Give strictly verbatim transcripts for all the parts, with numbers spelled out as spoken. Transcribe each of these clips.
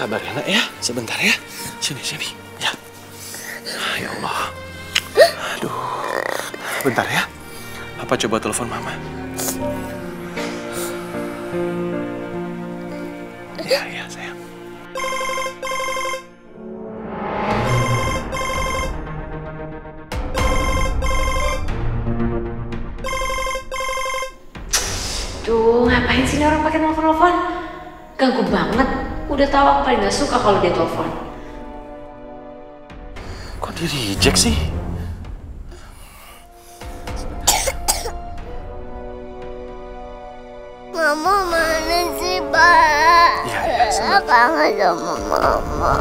Sabar ya nak ya, sebentar ya. Sini sini, ya. Ya Allah. Aduh, bentar ya. Apa coba telepon mama? Ya ya sayang. Duh, ngapain sih orang pakai telepon-telepon? Ganggu banget. Udah tahu aku paling gak suka kalau dia telepon. Kok di reject sih? Mama mana sih, Pak? Ya, ya, sama. Kangen sama Mama.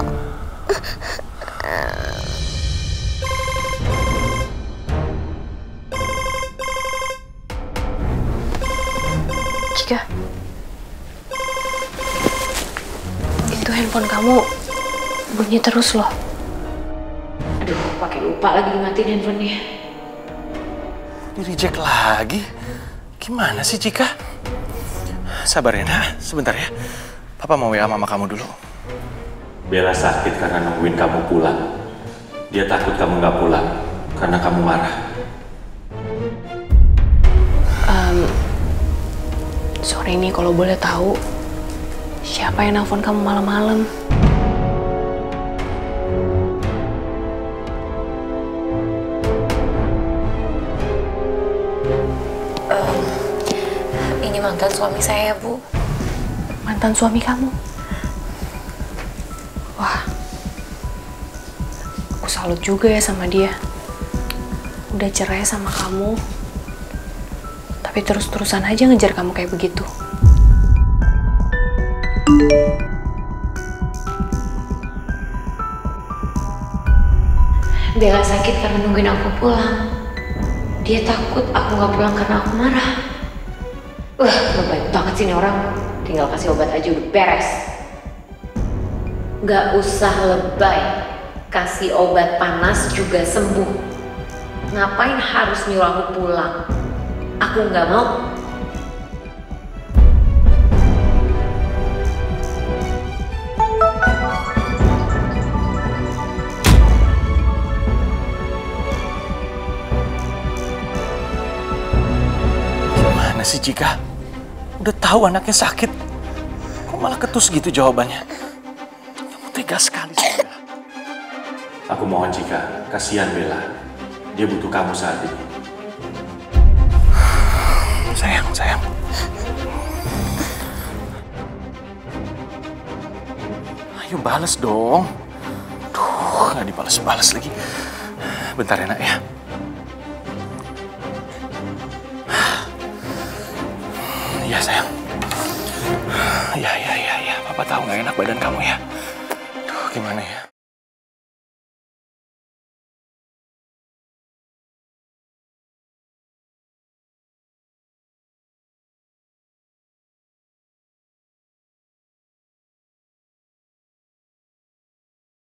Jika itu handphone kamu bunyi terus loh. Aduh, pakai lupa lagi dimatiin handphonenya. Di reject lagi? Gimana sih, Jika? Sabar ya nak, sebentar ya. Papa mau W A mama kamu dulu. Bella sakit karena nungguin kamu pulang. Dia takut kamu nggak pulang karena kamu marah. Um, sore ini kalau boleh tahu siapa yang nelfon kamu malam-malam? Mantan suami saya, Bu. Mantan suami kamu? Wah, aku salut juga ya sama dia. Udah cerai sama kamu, tapi terus-terusan aja ngejar kamu kayak begitu. Bella sakit karena nungguin aku pulang. Dia takut aku nggak pulang karena aku marah. Wah, baik banget sih ini orang. Tinggal kasih obat aja udah beres. Gak usah lebay. Kasih obat panas juga sembuh. Ngapain harus nyuruh aku pulang? Aku gak mau. Gimana sih Jika? Udah tahu anaknya sakit, kok malah ketus gitu jawabannya? Kamu tega sekali. Aku mohon Jika, kasihan Bella. Dia butuh kamu saat ini. Sayang, sayang. Ayo balas dong. Duh, nggak dibalas-balas lagi. Bentar ya nak ya. Ya sayang, ya ya ya ya, Papa tahu nggak enak badan kamu ya. Duh, gimana ya?